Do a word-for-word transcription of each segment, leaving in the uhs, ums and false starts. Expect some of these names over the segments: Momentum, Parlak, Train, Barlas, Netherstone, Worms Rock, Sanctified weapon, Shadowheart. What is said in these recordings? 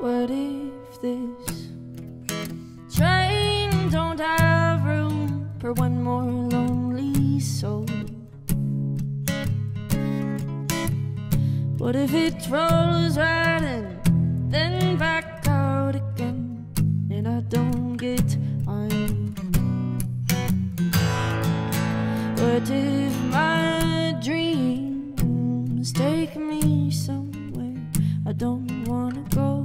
What if this train don't have room for one more lonely soul? What if it rolls right in, then back out again, and I don't get on? What if my dreams take me somewhere I don't wanna go?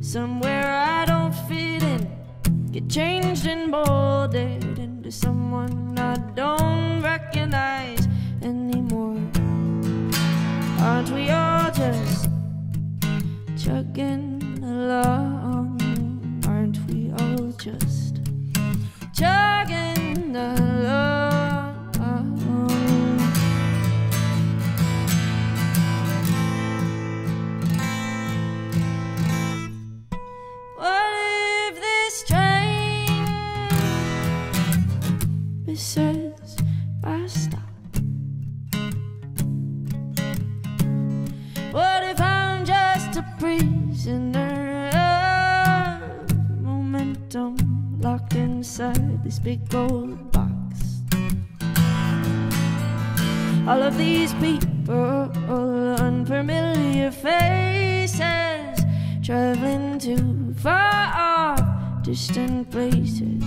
Somewhere I don't fit in, get changed and molded into someone I don't recognize anymore. Aren't we all just chugging along? Aren't we all just chugging along? What if this train misses my stop? What if I'm just a prisoner of momentum, locked inside this big gold box? All of these people, unfamiliar faces, traveling to far off distant places.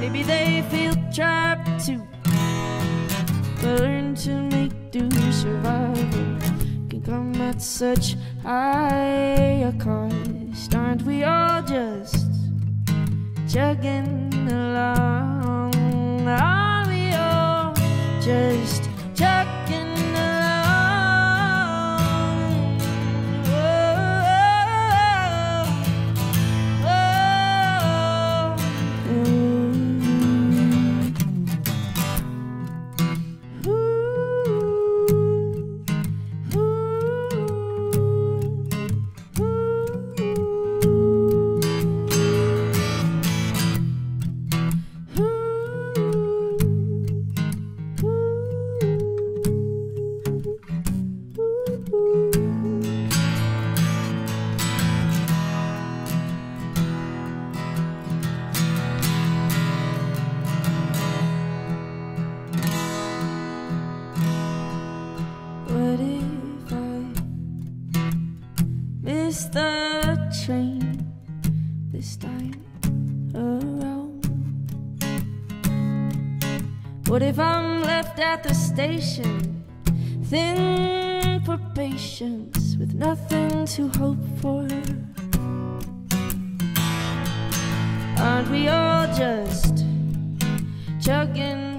Maybe they feel trapped too, but learn to make do. Survival can come at such high a cost. Aren't we all just chugging along? Are we all just chugging along? Whoa, whoa, whoa. Ooh, ooh, ooh, ooh. What if I miss the train this time around? What if I'm left at the station, thin for patience, with nothing to hope for? Aren't we all just chugging